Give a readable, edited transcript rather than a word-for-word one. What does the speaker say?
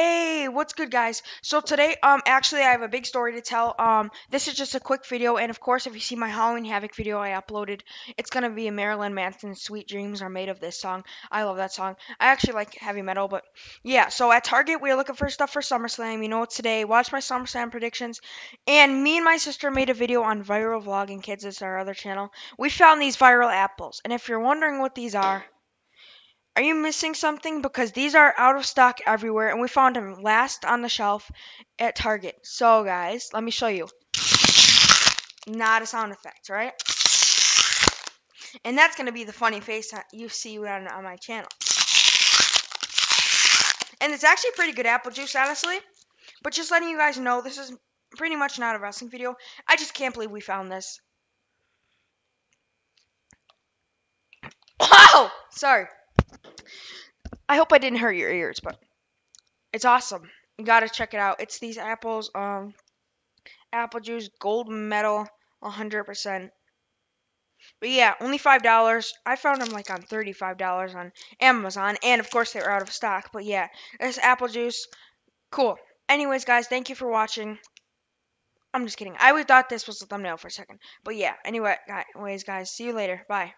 Hey, what's good, guys? So today, actually, I have a big story to tell. This is just a quick video, and of course, if you see my Halloween Havoc video I uploaded, it's gonna be a Marilyn Manson, "Sweet Dreams Are Made of This" song. I love that song. I actually like heavy metal, but yeah. So at Target, we are looking for stuff for SummerSlam. You know it's today. Watch my SummerSlam predictions. And me and my sister made a video on viral vlogging kids. It's our other channel. We found these viral apples, and if you're wondering what these are. Are you missing something? Because these are out of stock everywhere, and we found them last on the shelf at Target. So, guys, let me show you. Not a sound effect, right? And that's going to be the funny face you see on my channel. And it's actually pretty good apple juice, honestly. But just letting you guys know, this is pretty much not a wrestling video. I just can't believe we found this. Oh! Sorry. I hope I didn't hurt your ears, but it's awesome. You gotta check it out. It's these apples, apple juice, gold medal, 100%. But yeah, only $5. I found them like on $35 on Amazon, and of course they were out of stock. But yeah, this apple juice, cool. Anyways, guys, thank you for watching. I'm just kidding. I thought this was the thumbnail for a second, but yeah. Anyways, guys, see you later. Bye.